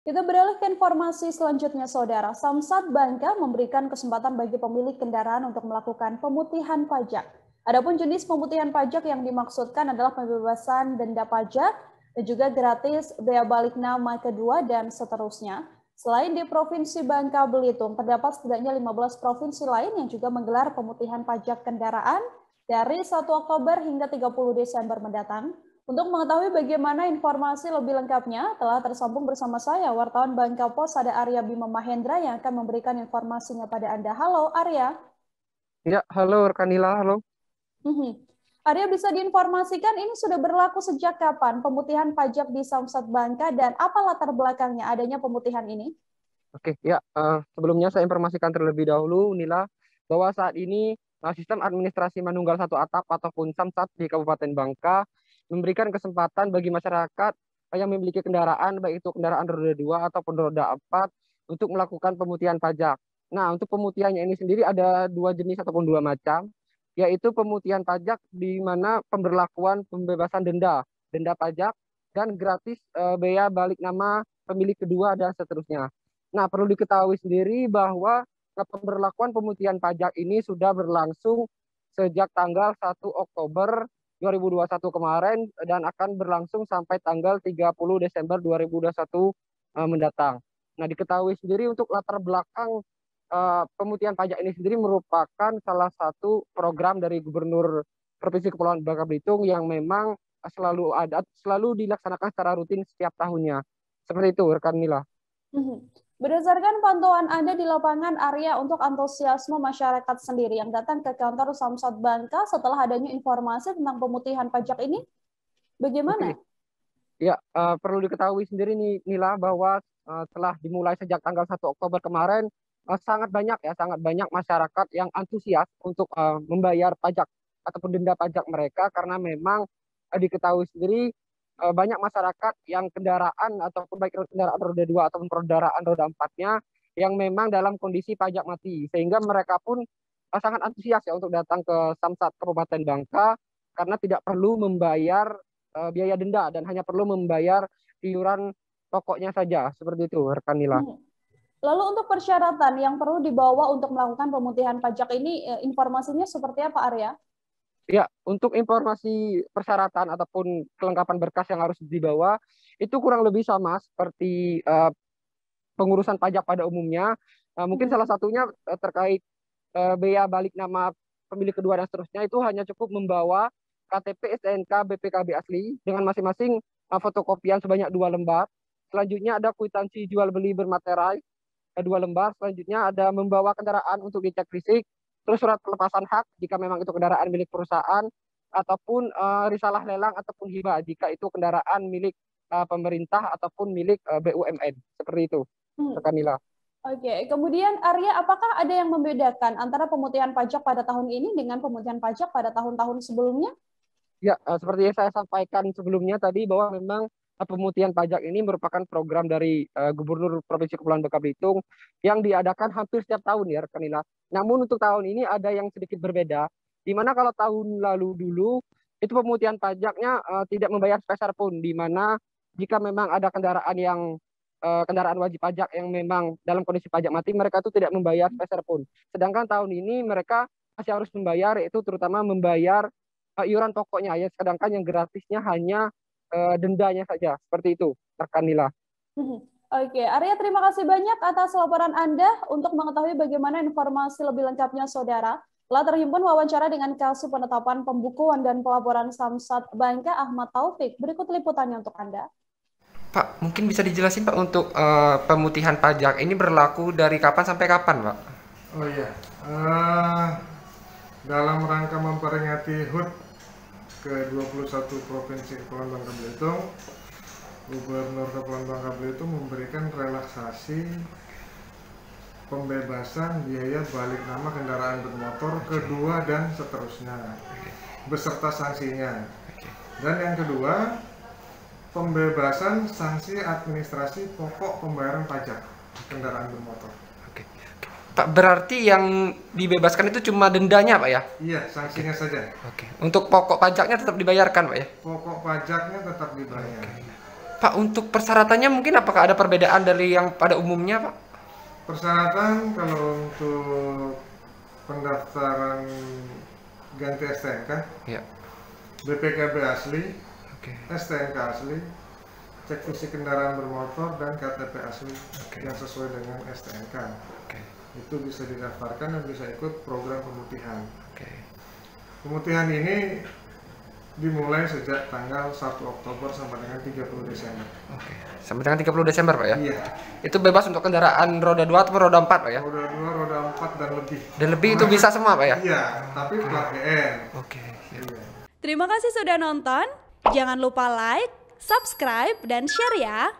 Kita beralih ke informasi selanjutnya, Saudara. Samsat Bangka memberikan kesempatan bagi pemilik kendaraan untuk melakukan pemutihan pajak. Adapun jenis pemutihan pajak yang dimaksudkan adalah pembebasan denda pajak dan juga gratis bea balik nama kedua dan seterusnya. Selain di Provinsi Bangka Belitung, terdapat setidaknya 15 provinsi lain yang juga menggelar pemutihan pajak kendaraan dari 1 Oktober hingga 30 Desember mendatang. Untuk mengetahui bagaimana informasi lebih lengkapnya, telah tersambung bersama saya wartawan Bangkapos ada Arya Bima Mahendra yang akan memberikan informasinya pada Anda. Halo Arya. Ya, halo Rekanila, halo. Arya, bisa diinformasikan ini sudah berlaku sejak kapan pemutihan pajak di Samsat Bangka dan apa latar belakangnya adanya pemutihan ini? Oke, ya, sebelumnya saya informasikan terlebih dahulu, Nila, bahwa saat ini sistem administrasi manunggal satu atap ataupun Samsat di Kabupaten Bangka memberikan kesempatan bagi masyarakat yang memiliki kendaraan, baik itu kendaraan roda 2 ataupun roda 4, untuk melakukan pemutihan pajak. Nah, untuk pemutihannya ini sendiri ada dua jenis ataupun dua macam, yaitu pemutihan pajak di mana pemberlakuan pembebasan denda pajak, dan gratis bea balik nama pemilik kedua dan seterusnya. Nah, perlu diketahui sendiri bahwa pemberlakuan pemutihan pajak ini sudah berlangsung sejak tanggal 1 Oktober 2021 kemarin dan akan berlangsung sampai tanggal 30 Desember 2021 mendatang. Nah, diketahui sendiri untuk latar belakang pemutihan pajak ini sendiri merupakan salah satu program dari Gubernur Provinsi Kepulauan Bangka Belitung yang memang selalu dilaksanakan secara rutin setiap tahunnya. Seperti itu, rekan Mila. Berdasarkan pantauan Anda di lapangan, Arya, untuk antusiasme masyarakat sendiri yang datang ke kantor Samsat Bangka setelah adanya informasi tentang pemutihan pajak ini, bagaimana? Oke. Ya, perlu diketahui sendiri nih, Nila, bahwa telah dimulai sejak tanggal 1 Oktober kemarin, sangat banyak masyarakat yang antusias untuk membayar pajak ataupun denda pajak mereka, karena memang diketahui sendiri banyak masyarakat yang kendaraan ataupun baik kendaraan roda 2 ataupun kendaraan roda 4-nya yang memang dalam kondisi pajak mati, sehingga mereka pun sangat antusias ya untuk datang ke Samsat Kabupaten Bangka karena tidak perlu membayar biaya denda dan hanya perlu membayar iuran pokoknya saja. Seperti itu, rekan Nila. Lalu untuk persyaratan yang perlu dibawa untuk melakukan pemutihan pajak ini, informasinya seperti apa, Arya? Ya, untuk informasi persyaratan ataupun kelengkapan berkas yang harus dibawa itu kurang lebih sama seperti pengurusan pajak pada umumnya. Mungkin salah satunya terkait bea balik nama pemilik kedua dan seterusnya, itu hanya cukup membawa KTP, STNK, BPKB asli dengan masing-masing fotokopian sebanyak 2 lembar. Selanjutnya ada kwitansi jual beli bermaterai 2 lembar. Selanjutnya ada membawa kendaraan untuk dicek fisik. Terus surat pelepasan hak jika memang itu kendaraan milik perusahaan, ataupun risalah lelang ataupun hibah jika itu kendaraan milik pemerintah ataupun milik BUMN. Seperti itu, rekan Nila. Oke, kemudian Arya, apakah ada yang membedakan antara pemutihan pajak pada tahun ini dengan pemutihan pajak pada tahun-tahun sebelumnya? Ya, seperti yang saya sampaikan sebelumnya tadi, bahwa memang pemutihan pajak ini merupakan program dari Gubernur Provinsi Kepulauan Bangka Belitung yang diadakan hampir setiap tahun ya, rekan Nila. Namun untuk tahun ini ada yang sedikit berbeda, di mana kalau tahun lalu dulu itu pemutihan pajaknya tidak membayar sepeser pun, di mana jika memang ada kendaraan yang kendaraan wajib pajak yang memang dalam kondisi pajak mati, mereka itu tidak membayar sepeser pun. Sedangkan tahun ini mereka masih harus membayar, yaitu terutama membayar iuran pokoknya ya, sedangkan yang gratisnya hanya dendanya saja. Seperti itu, rekan Nila. Oke, Arya, terima kasih banyak atas laporan Anda. Untuk mengetahui bagaimana informasi lebih lengkapnya, Saudara, telah terhimpun wawancara dengan Kasub Penetapan Pembukuan dan Pelaporan Samsat Bangka, Ahmad Taufik. Berikut liputannya untuk Anda. Pak, mungkin bisa dijelasin, Pak, untuk pemutihan pajak ini berlaku dari kapan sampai kapan, Pak? Oh iya, dalam rangka memperingati HUT ke 21 Provinsi Kepulauan Bangka Belitung, Gubernur Kepulauan Bangka Belitung memberikan relaksasi pembebasan biaya balik nama kendaraan bermotor kedua dan seterusnya beserta sanksinya. Dan yang kedua, pembebasan sanksi administrasi pokok pembayaran pajak kendaraan bermotor. Pak, berarti yang dibebaskan itu cuma dendanya, Pak, ya? Iya, sanksinya saja. Oke. Untuk pokok pajaknya tetap dibayarkan, Pak, ya? Pokok pajaknya tetap dibayar. Oke. Pak, untuk persyaratannya mungkin apakah ada perbedaan dari yang pada umumnya, Pak? Persyaratan kalau untuk pendaftaran ganti STNK, ya. BPKB asli, okay. STNK asli, cek fisik kendaraan bermotor, dan KTP asli, okay. Yang sesuai dengan STNK. Okay. Itu bisa didaftarkan dan bisa ikut program pemutihan. Okay. Pemutihan ini dimulai sejak tanggal 1 Oktober sampai dengan 30 Desember. Oke. Sampai dengan 30 Desember, Pak, ya? Iya. Itu bebas untuk kendaraan roda 2 atau roda 4, Pak, ya? Roda 2, roda 4 dan lebih. Dan lebih itu bisa semua, Pak, ya? Iya, tapi plat BN. Oke. Iya. Terima kasih sudah nonton. Jangan lupa like, subscribe, dan share ya.